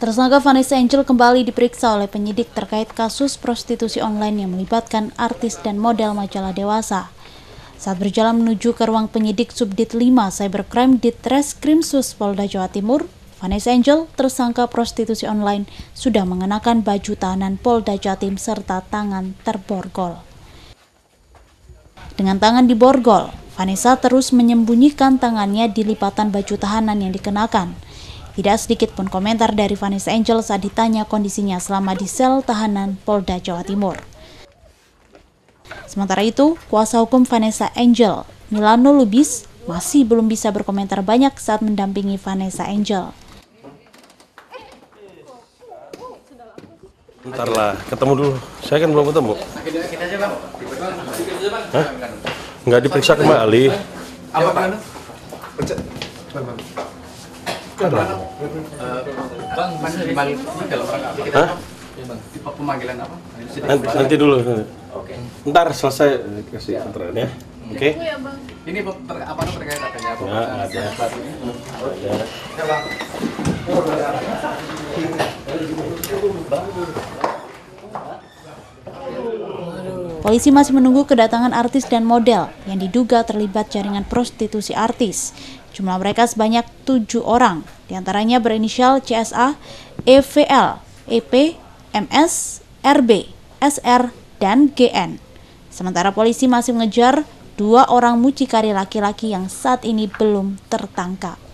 Tersangka Vanessa Angel kembali diperiksa oleh penyidik terkait kasus prostitusi online yang melibatkan artis dan model majalah dewasa. Saat berjalan menuju ke ruang penyidik Subdit 5 Cybercrime Ditreskrimsus Polda Jawa Timur, Vanessa Angel, tersangka prostitusi online, sudah mengenakan baju tahanan Polda Jatim serta tangan terborgol. Dengan tangan diborgol, Vanessa terus menyembunyikan tangannya di lipatan baju tahanan yang dikenakan. Tidak sedikit pun komentar dari Vanessa Angel saat ditanya kondisinya selama di sel tahanan Polda Jawa Timur. Sementara itu, kuasa hukum Vanessa Angel, Milano Lubis, masih belum bisa berkomentar banyak saat mendampingi Vanessa Angel. Bentar lah, ketemu dulu. Saya kan belum ketemu. Hah? Nggak diperiksa kembali. Apa, Pak? Bang, masih dibalik kalau orang pemanggilan apa? Nanti dulu. Ntar selesai kasih keterangan ya. Oke. Ini apa terkait adanya apa? Ada. Polisi masih menunggu kedatangan artis dan model yang diduga terlibat jaringan prostitusi artis. Jumlah mereka sebanyak 7 orang, diantaranya berinisial CSA, EVL, EP, MS, RB, SR, dan GN. Sementara polisi masih mengejar 2 orang mucikari laki-laki yang saat ini belum tertangkap.